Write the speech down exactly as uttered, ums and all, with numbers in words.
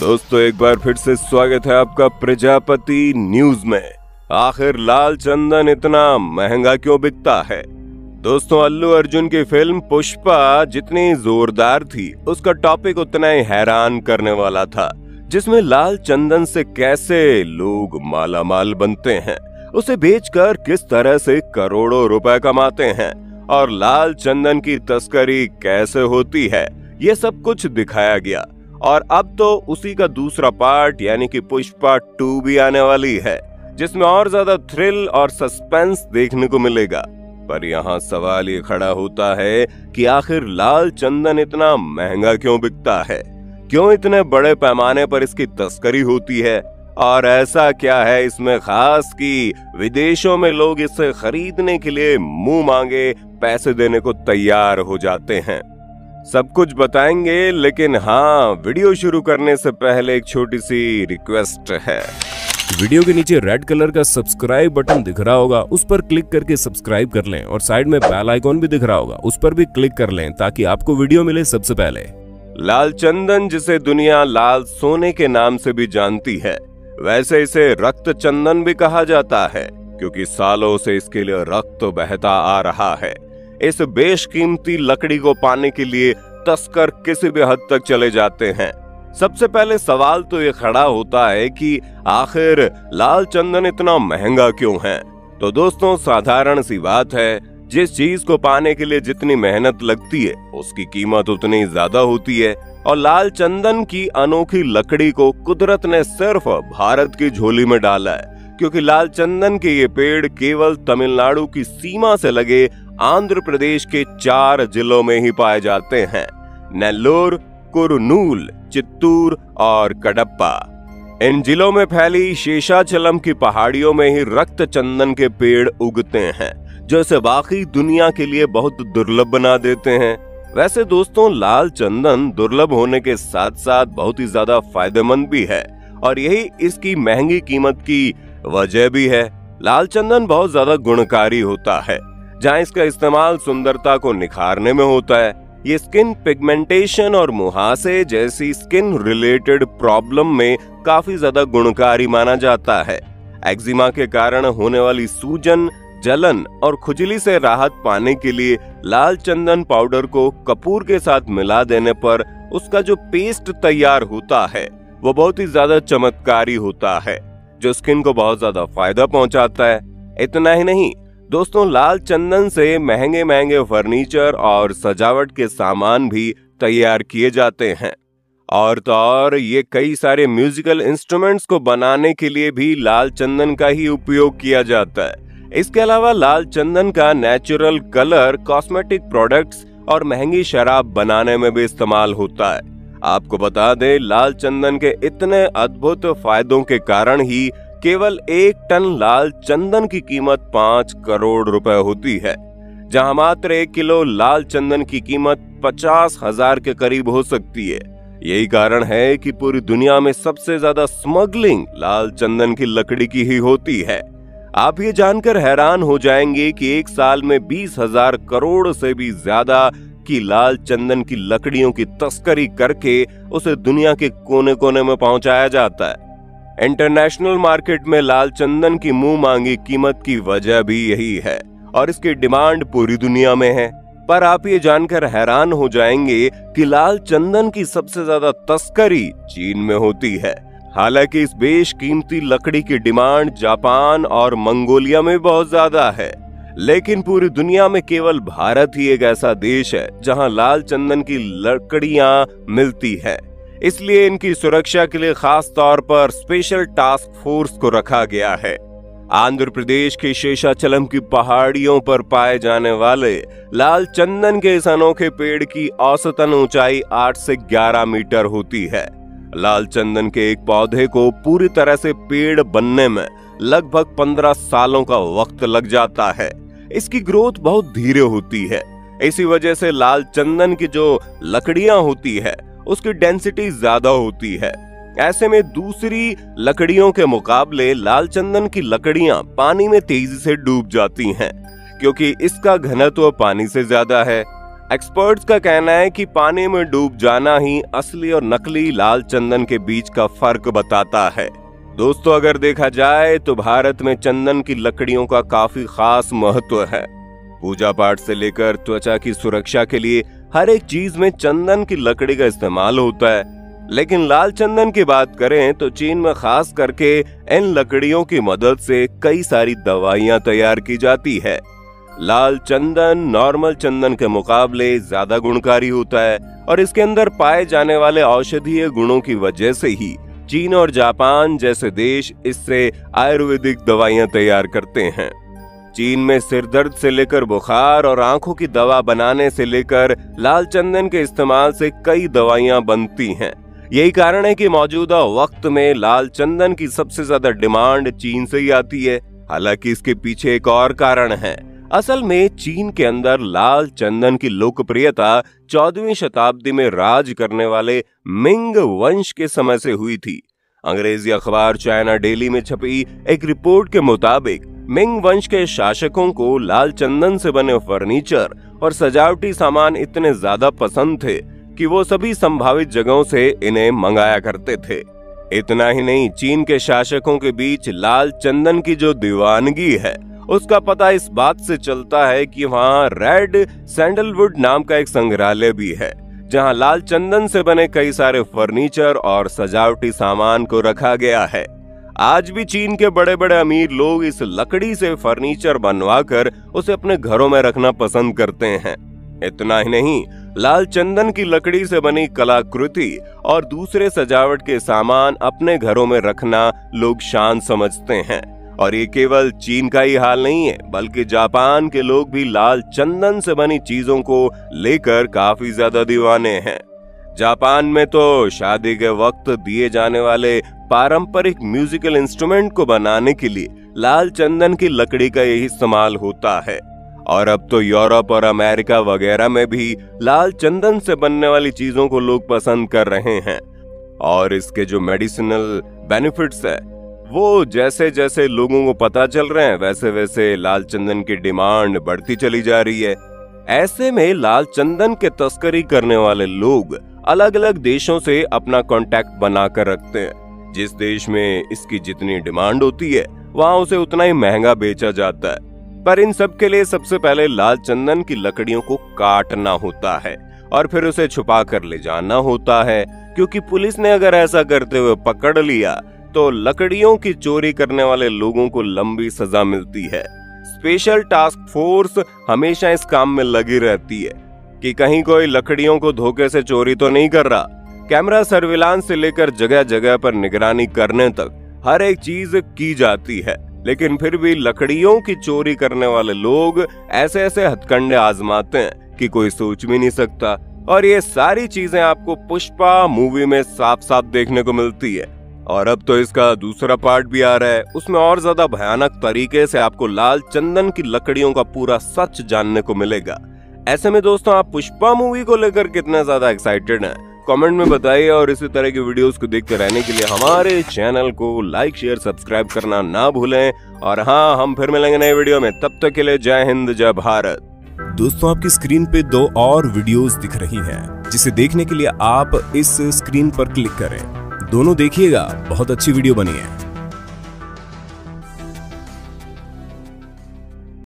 दोस्तों एक बार फिर से स्वागत है आपका प्रजापति न्यूज में। आखिर लाल चंदन इतना महंगा क्यों बिकता है? दोस्तों अल्लू अर्जुन की फिल्म पुष्पा जितनी जोरदार थी उसका टॉपिक उतना ही हैरान करने वाला था, जिसमें लाल चंदन से कैसे लोग मालामाल बनते हैं, उसे बेचकर किस तरह से करोड़ों रुपए कमाते हैं और लाल चंदन की तस्करी कैसे होती है, ये सब कुछ दिखाया गया। और अब तो उसी का दूसरा पार्ट यानी कि पुष्पा टू भी आने वाली है, जिसमें और ज्यादा थ्रिल और सस्पेंस देखने को मिलेगा। पर यहाँ सवाल ये खड़ा होता है कि आखिर लाल चंदन इतना महंगा क्यों बिकता है, क्यों इतने बड़े पैमाने पर इसकी तस्करी होती है और ऐसा क्या है इसमें खास कि विदेशों में लोग इसे खरीदने के लिए मुंह मांगे पैसे देने को तैयार हो जाते हैं। सब कुछ बताएंगे, लेकिन हाँ वीडियो शुरू करने से पहले एक छोटी सी रिक्वेस्ट है। वीडियो के नीचे रेड कलर का सब्सक्राइब बटन दिख रहा होगा, उस पर क्लिक करके सब्सक्राइब कर लें और साइड में बेल आइकॉन भी दिख रहा होगा, उस पर भी क्लिक कर लें ताकि आपको वीडियो मिले सबसे पहले। लाल चंदन जिसे दुनिया लाल सोने के नाम से भी जानती है, वैसे इसे रक्त चंदन भी कहा जाता है क्योंकि सालों से इसके लिए रक्त बहता आ रहा है। इस बेशकीमती लकड़ी को पाने के लिए तस्कर किसी भी हद तक चले जाते हैं। सबसे पहले सवाल तो ये खड़ा होता है कि आखिर लाल चंदन इतना महंगा क्यों है? तो दोस्तों साधारण सी बात है, जिस चीज को पाने के लिए जितनी मेहनत लगती है उसकी कीमत उतनी ज्यादा होती है। और लाल चंदन की अनोखी लकड़ी को कुदरत ने सिर्फ भारत की झोली में डाला है, क्योंकि लाल चंदन के ये पेड़ केवल तमिलनाडु की सीमा से लगे आंध्र प्रदेश के चार जिलों में ही पाए जाते हैं, नेल्लूर, कुरनूल, चित्तूर और कडप्पा। इन जिलों में फैली शेषाचलम की पहाड़ियों में ही रक्त चंदन के पेड़ उगते हैं, जो इसे बाकी दुनिया के लिए बहुत दुर्लभ बना देते हैं। वैसे दोस्तों लाल चंदन दुर्लभ होने के साथ साथ बहुत ही ज्यादा फायदेमंद भी है और यही इसकी महंगी कीमत की वजह भी है। लाल चंदन बहुत ज्यादा गुणकारी होता है, जहाँ इसका इस्तेमाल सुंदरता को निखारने में होता है। ये स्किन पिगमेंटेशन और मुहासे जैसी स्किन रिलेटेड प्रॉब्लम में काफी ज्यादा गुणकारी माना जाता है। एक्जिमा के कारण होने वाली सूजन, जलन और खुजली से राहत पाने के लिए लाल चंदन पाउडर को कपूर के साथ मिला देने पर उसका जो पेस्ट तैयार होता है वो बहुत ही ज्यादा चमत्कारी होता है, जो स्किन को बहुत ज्यादा फायदा पहुंचाता है। इतना ही नहीं दोस्तों, लाल चंदन से महंगे महंगे फर्नीचर और सजावट के सामान भी तैयार किए जाते हैं। और तो और ये कई सारे म्यूजिकल इंस्ट्रूमेंट्स को बनाने के लिए भी लाल चंदन का ही उपयोग किया जाता है। इसके अलावा लाल चंदन का नेचुरल कलर कॉस्मेटिक प्रोडक्ट्स और महंगी शराब बनाने में भी इस्तेमाल होता है। आपको बता दें लाल चंदन के इतने अद्भुत फायदों के कारण ही केवल एक टन लाल चंदन की कीमत पांच करोड़ रुपए होती है, जहां मात्र एक किलो लाल चंदन की कीमत पचास हजार के करीब हो सकती है। यही कारण है कि पूरी दुनिया में सबसे ज्यादा स्मगलिंग लाल चंदन की लकड़ी की ही होती है। आप ये जानकर हैरान हो जाएंगे कि एक साल में बीस हजार करोड़ से भी ज्यादा की लाल चंदन की लकड़ियों की तस्करी करके उसे दुनिया के कोने कोने में पहुंचाया जाता है। इंटरनेशनल मार्केट में लाल चंदन की मुंह मांगी कीमत की वजह भी यही है और इसकी डिमांड पूरी दुनिया में है। पर आप ये जानकर हैरान हो जाएंगे कि लाल चंदन की सबसे ज्यादा तस्करी चीन में होती है। हालांकि इस बेशकीमती लकड़ी की डिमांड जापान और मंगोलिया में बहुत ज्यादा है, लेकिन पूरी दुनिया में केवल भारत ही एक ऐसा देश है जहाँ लाल चंदन की लकड़ियां मिलती है। इसलिए इनकी सुरक्षा के लिए खास तौर पर स्पेशल टास्क फोर्स को रखा गया है। आंध्र प्रदेश के शेषाचलम की पहाड़ियों पर पाए जाने वाले लाल चंदन के इस अनोखे पेड़ की औसतन ऊंचाई आठ से ग्यारह मीटर होती है। लाल चंदन के एक पौधे को पूरी तरह से पेड़ बनने में लगभग पंद्रह सालों का वक्त लग जाता है। इसकी ग्रोथ बहुत धीरे होती है, इसी वजह से लाल चंदन की जो लकड़ियां होती है उसकी डेंसिटी ज्यादा होती है। ऐसे में दूसरी लकड़ियों के मुकाबले लाल चंदन की लकड़ियां पानी में तेजी से डूब जाती हैं, क्योंकि इसका घनत्व पानी से ज्यादा है। एक्सपर्ट्स का कहना है कि पानी में डूब जाना ही असली और नकली लाल चंदन के बीच का फर्क बताता है। दोस्तों, अगर देखा जाए तो भारत में चंदन की लकड़ियों का काफी खास महत्व है। पूजा पाठ से लेकर त्वचा की सुरक्षा के लिए हर एक चीज में चंदन की लकड़ी का इस्तेमाल होता है। लेकिन लाल चंदन की बात करें तो चीन में खास करके इन लकड़ियों की मदद से कई सारी दवाइयां तैयार की जाती है। लाल चंदन नॉर्मल चंदन के मुकाबले ज्यादा गुणकारी होता है और इसके अंदर पाए जाने वाले औषधीय गुणों की वजह से ही चीन और जापान जैसे देश इससे आयुर्वेदिक दवाइयां तैयार करते हैं। चीन में सिरदर्द से लेकर बुखार और आंखों की दवा बनाने से लेकर लाल चंदन के इस्तेमाल से कई दवाइयां बनती हैं। यही कारण है कि मौजूदा वक्त में लाल चंदन की सबसे ज्यादा डिमांड चीन से ही आती है। हालांकि इसके पीछे एक और कारण है। असल में चीन के अंदर लाल चंदन की लोकप्रियता चौदहवीं शताब्दी में राज करने वाले मिंग वंश के समय से हुई थी। अंग्रेजी अखबार चाइना डेली में छपी एक रिपोर्ट के मुताबिक मिंग वंश के शासकों को लाल चंदन से बने फर्नीचर और सजावटी सामान इतने ज्यादा पसंद थे कि वो सभी संभावित जगहों से इन्हें मंगाया करते थे। इतना ही नहीं, चीन के शासकों के बीच लाल चंदन की जो दीवानगी है उसका पता इस बात से चलता है कि वहाँ रेड सैंडलवुड नाम का एक संग्रहालय भी है, जहाँ लाल चंदन से बने कई सारे फर्नीचर और सजावटी सामान को रखा गया है। आज भी चीन के बड़े बड़े अमीर लोग इस लकड़ी से फर्नीचर बनवाकर उसे अपने घरों में रखना पसंद करते हैं। इतना ही नहीं, लाल चंदन की लकड़ी से बनी कलाकृति और दूसरे सजावट के सामान अपने घरों में रखना लोग शान समझते हैं। और ये केवल चीन का ही हाल नहीं है, बल्कि जापान के लोग भी लाल चंदन से बनी चीजों को लेकर काफी ज्यादा दीवाने हैं। जापान में तो शादी के वक्त दिए जाने वाले पारंपरिक म्यूजिकल इंस्ट्रूमेंट को बनाने के लिए लाल चंदन की लकड़ी का यही इस्तेमाल होता है। और अब तो यूरोप और अमेरिका वगैरह में भी लाल चंदन से बनने वाली चीजों को लोग पसंद कर रहे हैं। और इसके जो मेडिसिनल बेनिफिट्स है वो जैसे जैसे लोगों को पता चल रहे हैं वैसे वैसे लाल चंदन की डिमांड बढ़ती चली जा रही है। ऐसे में लाल चंदन के तस्करी करने वाले लोग अलग अलग देशों से अपना कांटेक्ट बनाकर रखते हैं। जिस देश में इसकी जितनी डिमांड होती है वहाँ उसे उतना ही महंगा बेचा जाता है। पर इन सब के लिए सबसे पहले लाल चंदन की लकड़ियों को काटना होता है और फिर उसे छुपा कर ले जाना होता है, क्योंकि पुलिस ने अगर ऐसा करते हुए पकड़ लिया तो लकड़ियों की चोरी करने वाले लोगों को लंबी सजा मिलती है। स्पेशल टास्क फोर्स हमेशा इस काम में लगी रहती है कि कहीं कोई लकड़ियों को धोखे से चोरी तो नहीं कर रहा। कैमरा सर्विलांस से लेकर जगह जगह पर निगरानी करने तक हर एक चीज की जाती है, लेकिन फिर भी लकड़ियों की चोरी करने वाले लोग ऐसे ऐसे हथकंडे आजमाते हैं कि कोई सोच भी नहीं सकता। और ये सारी चीजें आपको पुष्पा मूवी में साफ साफ देखने को मिलती है। और अब तो इसका दूसरा पार्ट भी आ रहा है, उसमें और ज्यादा भयानक तरीके से आपको लाल चंदन की लकड़ियों का पूरा सच जानने को मिलेगा। ऐसे में दोस्तों, आप पुष्पा मूवी को लेकर कितना ज्यादा एक्साइटेड हैं कमेंट में बताइए। और इसी तरह के वीडियोस को देखते रहने के लिए हमारे चैनल को लाइक शेयर सब्सक्राइब करना ना भूलें। और हाँ, हम फिर मिलेंगे नए वीडियो में, तब तक के लिए जय हिंद जय भारत। दोस्तों, आपकी स्क्रीन पे दो और वीडियोस दिख रही हैं, जिसे देखने के लिए आप इस स्क्रीन पर क्लिक करें। दोनों देखिएगा, बहुत अच्छी वीडियो बनी है।